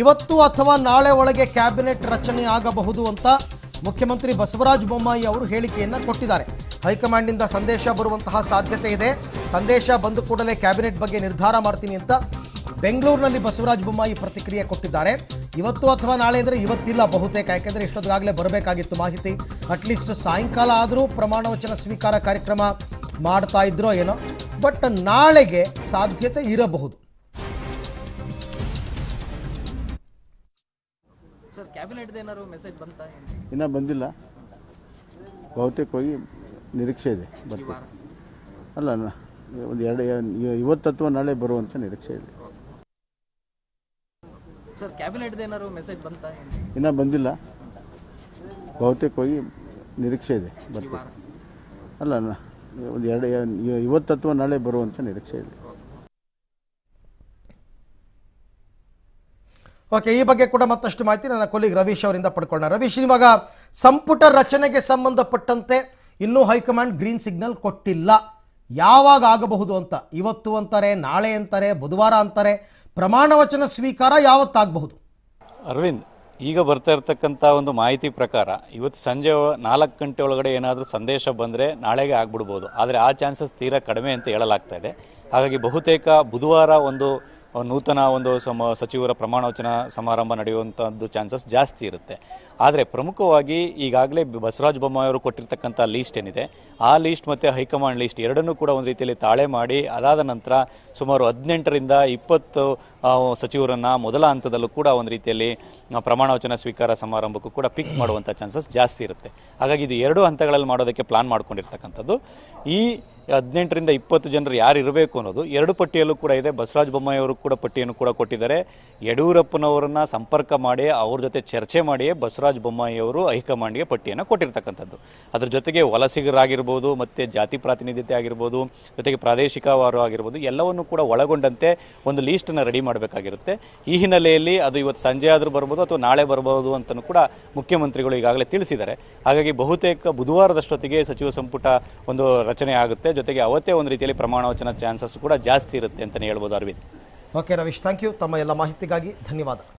ಇವತ್ತು ಅಥವಾ ನಾಳೆ ಒಳಗೆ ಕ್ಯಾಬಿನೆಟ್ ರಚನೆ ಆಗಬಹುದು ಅಂತ ಮುಖ್ಯಮಂತ್ರಿ ಬಸವರಾಜ ಬೊಮ್ಮಾಯಿ ಅವರು ಹೇಳಿಕೆಯನ್ನು ಕೊಟ್ಟಿದ್ದಾರೆ. ಹೈಕಮಾಂಡ್ ನಿಂದ ಸಂದೇಶ ಬರುವಂತಹ ಸಾಧ್ಯತೆ ಇದೆ. ಸಂದೇಶ ಬಂದ ಕೂಡಲೇ ಕ್ಯಾಬಿನೆಟ್ ಬಗ್ಗೆ ನಿರ್ಧಾರ ಮಾಡ್ತೀನಿ ಅಂತ ಬೆಂಗಳೂರಿನಲ್ಲಿ ಬಸವರಾಜ ಬೊಮ್ಮಾಯಿ ಪ್ರತಿಕ್ರಿಯೆ ಕೊಟ್ಟಿದ್ದಾರೆ. ಇವತ್ತು ಅಥವಾ ನಾಳೆ ಅಂದ್ರೆ ಇವತ್ತಿಲ್ಲ ಬಹುತೇಕ, ಯಾಕೆಂದ್ರೆ ಇಷ್ಟೊತ್ತಾಗಲೇ ಬರಬೇಕಾಗಿತ್ತು ಮಾಹಿತಿ. ಅಟ್ಲೀಸ್ಟ್ ಸಾಯಂಕಾಲ ಆದರೂ ಪ್ರಮಾಣ ವಚನ ಸ್ವೀಕಾರ ಕಾರ್ಯಕ್ರಮ ಮಾಡ್ತಾ ಇದ್ರೋ ಏನೋ, ಬಟ್ ನಾಳೆಗೆ ಸಾಧ್ಯತೆ ಇರಬಹುದು. ಇನ್ನ ಬಂದಿಲ್ಲ, ಬಹುತೇಕ ಹೋಗಿ ನಿರೀಕ್ಷೆ ಇದೆ. ಅಲ್ಲ ಒಂದು ಎರಡು ಇವತ್ತು ಅಥವಾ ನಾಳೆ ಬರುವಂತ ನಿರೀಕ್ಷೆ ಇದೆ. ಇನ್ನ ಬಂದಿಲ್ಲ, ಬಹುತೇಕ ಹೋಗಿ ನಿರೀಕ್ಷೆ ಇದೆ. ಅಲ್ಲ ಒಂದು ಎರಡು ಇವತ್ತು ಅಥವಾ ನಾಳೆ ಬರುವಂತ ನಿರೀಕ್ಷೆ ಇದೆ. ಓಕೆ, ಈ ಬಗ್ಗೆ ಕೂಡ ಮತ್ತಷ್ಟು ಮಾಹಿತಿ ನನ್ನ ಕೊಲೀಗ್ ರವೀಶ್ ಅವರಿಂದ ಪಡ್ಕೊಳ್ಳೋಣ. ರವೀಶ್, ಇವಾಗ ಸಂಪುಟ ರಚನೆಗೆ ಸಂಬಂಧಪಟ್ಟಂತೆ ಇನ್ನೂ ಹೈಕಮಾಂಡ್ ಗ್ರೀನ್ ಸಿಗ್ನಲ್ ಕೊಟ್ಟಿಲ್ಲ. ಯಾವಾಗ ಆಗಬಹುದು ಅಂತ, ಇವತ್ತು ಅಂತಾರೆ, ನಾಳೆ ಅಂತಾರೆ, ಬುಧವಾರ ಅಂತಾರೆ. ಪ್ರಮಾಣ ವಚನ ಸ್ವೀಕಾರ ಯಾವತ್ತಾಗಬಹುದು? ಅರವಿಂದ್, ಈಗ ಬರ್ತಾ ಇರತಕ್ಕಂಥ ಒಂದು ಮಾಹಿತಿ ಪ್ರಕಾರ ಇವತ್ತು ಸಂಜೆ 4 ಗಂಟೆ ಒಳಗಡೆ ಏನಾದರೂ ಸಂದೇಶ ಬಂದರೆ ನಾಳೆಗೆ ಆಗ್ಬಿಡ್ಬೋದು. ಆದರೆ ಆ ಚಾನ್ಸಸ್ ತೀರಾ ಕಡಿಮೆ ಅಂತ ಹೇಳಲಾಗ್ತಾ ಇದೆ. ಹಾಗಾಗಿ ಬಹುತೇಕ ಬುಧವಾರ ಒಂದು ನೂತನ ಒಂದು ಸಚಿವರ ಪ್ರಮಾಣವಚನ ಸಮಾರಂಭ ನಡೆಯುವಂಥದ್ದು ಚಾನ್ಸಸ್ ಜಾಸ್ತಿ ಇರುತ್ತೆ. ಆದರೆ ಪ್ರಮುಖವಾಗಿ ಈಗಾಗಲೇ ಬಸವರಾಜ ಬೊಮ್ಮಾಯಿ ಅವರು ಕೊಟ್ಟಿರ್ತಕ್ಕಂಥ ಲೀಸ್ಟ್ ಏನಿದೆ, ಆ ಲೀಸ್ಟ್ ಮತ್ತು ಹೈಕಮಾಂಡ್ ಲೀಸ್ಟ್ ಎರಡನ್ನೂ ಕೂಡ ಒಂದು ರೀತಿಯಲ್ಲಿ ತಾಳೆ ಮಾಡಿ ಅದಾದ ನಂತರ ಸುಮಾರು 18 ರಿಂದ 20 ಸಚಿವರನ್ನು ಮೊದಲ ಹಂತದಲ್ಲೂ ಕೂಡ ಒಂದು ರೀತಿಯಲ್ಲಿ ಪ್ರಮಾಣವಚನ ಸ್ವೀಕಾರ ಸಮಾರಂಭಕ್ಕೂ ಕೂಡ ಪಿಕ್ ಮಾಡುವಂಥ ಚಾನ್ಸಸ್ ಜಾಸ್ತಿ ಇರುತ್ತೆ. ಹಾಗಾಗಿ ಇದು 2 ಹಂತಗಳಲ್ಲಿ ಮಾಡೋದಕ್ಕೆ ಪ್ಲಾನ್ ಮಾಡ್ಕೊಂಡಿರ್ತಕ್ಕಂಥದ್ದು. ಈ 18 ರಿಂದ 20 ಜನರು ಯಾರು ಇರಬೇಕು ಅನ್ನೋದು 2 ಪಟ್ಟಿಯಲ್ಲೂ ಕೂಡ ಇದೆ. ಬಸವರಾಜ ಬೊಮ್ಮಾಯಿ ಅವರು ಕೂಡ ಪಟ್ಟಿಯನ್ನು ಕೂಡ ಕೊಟ್ಟಿದ್ದಾರೆ. ಯಡಿಯೂರಪ್ಪನವರನ್ನ ಸಂಪರ್ಕ ಮಾಡಿ ಅವ್ರ ಜೊತೆ ಚರ್ಚೆ ಮಾಡಿಯೇ ಬಸವರಾಜ ಬೊಮ್ಮಾಯಿ ಅವರು ಹೈಕಮಾಂಡ್ಗೆ ಪಟ್ಟಿಯನ್ನು ಕೊಟ್ಟಿರ್ತಕ್ಕಂಥದ್ದು. ಅದ್ರ ಜೊತೆಗೆ ವಲಸಿಗರಾಗಿರ್ಬೋದು, ಮತ್ತು ಜಾತಿ ಪ್ರಾತಿನಿಧ್ಯತೆ ಆಗಿರ್ಬೋದು, ಜೊತೆಗೆ ಪ್ರಾದೇಶಿಕವಾರು ಆಗಿರ್ಬೋದು, ಎಲ್ಲವನ್ನು ಕೂಡ ಒಳಗೊಂಡಂತೆ ಒಂದು ಲೀಸ್ಟನ್ನು ರೆಡಿ ಮಾಡಬೇಕಾಗಿರುತ್ತೆ. ಈ ಹಿನ್ನೆಲೆಯಲ್ಲಿ ಅದು ಇವತ್ತು ಸಂಜೆ ಆದರೂ ಬರ್ಬೋದು ಅಥವಾ ನಾಳೆ ಬರ್ಬೋದು ಅಂತಲೂ ಕೂಡ ಮುಖ್ಯಮಂತ್ರಿಗಳು ಈಗಾಗಲೇ ತಿಳಿಸಿದ್ದಾರೆ. ಹಾಗಾಗಿ ಬಹುತೇಕ ಬುಧವಾರದಷ್ಟೊತ್ತಿಗೆ ಸಚಿವ ಸಂಪುಟ ಒಂದು ರಚನೆ ಆಗುತ್ತೆ. ಜೊತೆಗೆ ಅವತ್ತೇ ಒಂದು ರೀತಿಯಲ್ಲಿ ಪ್ರಮಾಣ ವಚನ ಚಾನ್ಸಸ್ ಕೂಡ ಜಾಸ್ತಿ ಇರುತ್ತೆ ಅಂತಲೇ ಹೇಳ್ಬೋದು Arvind. Okay Ravish, thank you ತಮ್ಮ ಎಲ್ಲ ಮಾಹಿತಿಗಾಗಿ. ಧನ್ಯವಾದ.